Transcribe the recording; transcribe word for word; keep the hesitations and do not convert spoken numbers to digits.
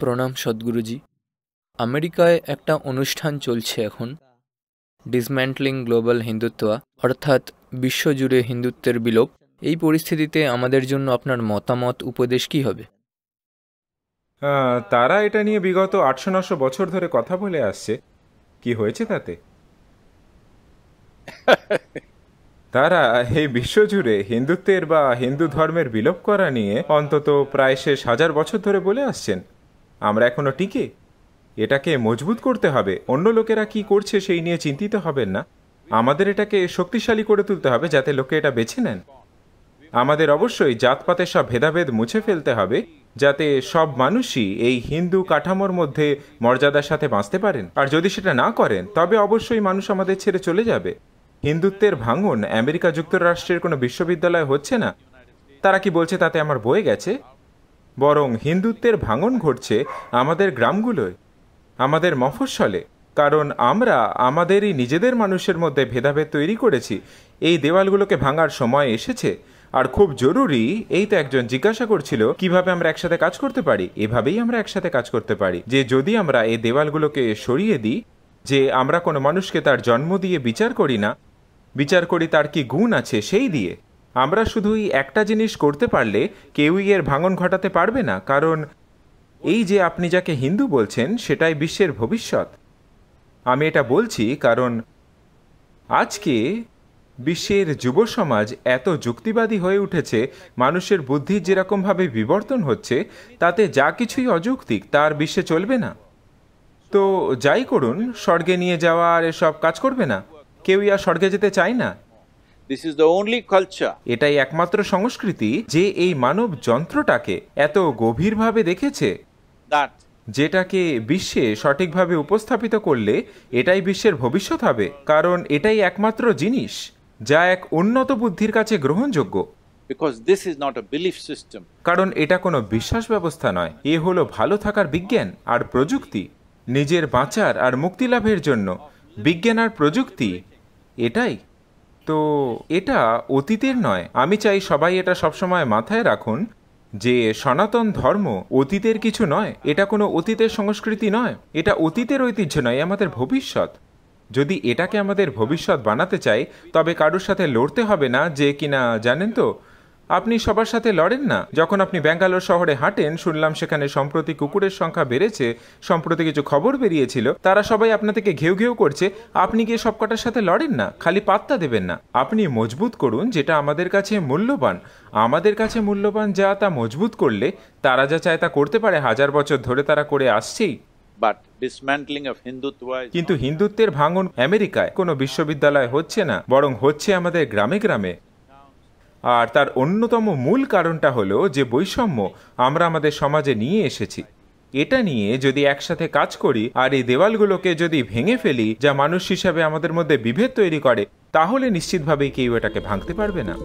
प्रणाम सद्गुरुजी। अमेरिकाय एक अनुष्ठान चलछे एखन डिसमैंटलिंग ग्लोबल हिंदुत्व अर्थात विश्वजुड़े हिंदुत्वेर विलोप। এই পরিস্থিতিতে আমাদের জন্য আপনার মতামত উপদেশ কি হবে? তারা এটা নিয়ে বিগত আটশো নশো বছর ধরে কথা বলে আসছে, কি হয়েছে তাতে? তারা এই বিশ্বজুড়ে হিন্দুত্বের বা হিন্দু ধর্মের বিলোপ করা নিয়ে অন্তত প্রায় শেষ হাজার বছর ধরে বলে আসছেন। আমরা এখনো টিকে, এটাকে মজবুত করতে হবে। অন্য লোকেরা কি করছে সেই নিয়ে চিন্তিত হবেন না, আমাদের এটাকে শক্তিশালী করে তুলতে হবে যাতে লোকে এটা বেছে নেন। আমাদের অবশ্যই জাতপাতের সব ভেদাভেদ মুছে ফেলতে হবে যাতে সব মানুষই এই হিন্দু কাঠামোর মধ্যে মর্যাদার সাথে বাঁচতে পারেন। আর যদি সেটা না করেন তবে অবশ্যই মানুষ আমাদের ছেড়ে চলে যাবে। হিন্দুত্বের ভাঙন আমেরিকা যুক্তরাষ্ট্রের কোনো বিশ্ববিদ্যালয়ে হচ্ছে না, তারা কি বলছে তাতে আমার বয়ে গেছে। বরং হিন্দুত্বের ভাঙন ঘটছে আমাদের গ্রামগুলোয়, আমাদের মফস্বলে, কারণ আমরা আমাদেরই নিজেদের মানুষের মধ্যে ভেদাভেদ তৈরি করেছি। এই দেওয়ালগুলোকে ভাঙার সময় এসেছে আর খুব জরুরি। এই তো একজন জিজ্ঞাসা করছিল কিভাবে আমরা একসাথে কাজ করতে পারি। এভাবেই আমরা একসাথে কাজ করতে পারি যে যদি আমরা এই দেওয়ালগুলোকে সরিয়ে দিই, যে আমরা কোনো মানুষকে তার জন্ম দিয়ে বিচার করি না, বিচার করি তার কি গুণ আছে সেই দিয়ে। আমরা শুধুই একটা জিনিস করতে পারলে কেউই এর ভাঙন ঘটাতে পারবে না, কারণ এই যে আপনি যাকে হিন্দু বলছেন সেটাই বিশ্বের ভবিষ্যৎ। আমি এটা বলছি কারণ আজকে বিশ্বের যুব সমাজ এত যুক্তিবাদী হয়ে উঠেছে, মানুষের বুদ্ধি যেরকমভাবে বিবর্তন হচ্ছে তাতে যা কিছুই অযৌক্তিক তার বিশ্বে চলবে না। তো যাই করুন, স্বর্গে নিয়ে যাওয়া আর এসব কাজ করবে না। কেউই আর স্বর্গে যেতে চায় না। This is the only culture. এটাই একমাত্র সংস্কৃতি যে এই মানব যন্ত্রটাকে এত গভীরভাবে দেখেছে, that যেটাকে বিশ্বে সঠিকভাবে উপস্থাপিত করলে এটাই বিশ্বের ভবিষ্যৎ হবে, কারণ এটাই একমাত্র জিনিস যা এক উন্নত বুদ্ধির কাছে গ্রহণযোগ্য। Because this is not a belief system. কারণ এটা কোনো বিশ্বাস ব্যবস্থা নয়, এ হলো ভালো থাকার বিজ্ঞান আর প্রযুক্তি। নিজের বাঁচার আর মুক্তি লাভের জন্য বিজ্ঞান আর প্রযুক্তি, এটাই তো। এটা অতীতের নয়। আমি চাই সবাই এটা সবসময় মাথায় রাখুন যে সনাতন ধর্ম অতীতের কিছু নয়, এটা কোনো অতীতের সংস্কৃতি নয়, এটা অতীতের ঐতিহ্য নয়, আমাদের ভবিষ্যৎ। যদি এটাকে আমাদের ভবিষ্যৎ বানাতে চাই তবে কারোর সাথে লড়তে হবে না যে কিনা, জানেন তো, আপনি সবার সাথে লড়েন না। যখন আপনি ব্যাঙ্গালোর শহরে হাঁটেন, শুনলাম সেখানে সম্প্রতি কুকুরের সংখ্যা বেড়েছে, সম্প্রতি কিছু খবর বেরিয়েছিল, তারা সবাই আপনাদেরকে ঘেউ ঘেউ করছে, আপনি গিয়ে সবকটার সাথে লড়েন না, খালি পাত্তা দেবেন না। আপনি মজবুত করুন যেটা আমাদের কাছে মূল্যবান। আমাদের কাছে মূল্যবান যা, তা মজবুত করলে তারা যা চায় তা করতে পারে। হাজার বছর ধরে তারা করে আসছেই। কিন্তু হিন্দুত্বের ভাঙন আমেরিকায় কোনো বিশ্ববিদ্যালয় হচ্ছে না, বরং হচ্ছে আমাদের গ্রামে গ্রামে। আর তার অন্যতম মূল কারণটা হলো যে বৈষম্য আমরা আমাদের সমাজে নিয়ে এসেছি। এটা নিয়ে যদি একসাথে কাজ করি আর এই দেওয়ালগুলোকে যদি ভেঙে ফেলি যা মানুষ হিসাবে আমাদের মধ্যে বিভেদ তৈরি করে, তাহলে নিশ্চিতভাবেই কেউ এটাকে ভাঙতে পারবে না।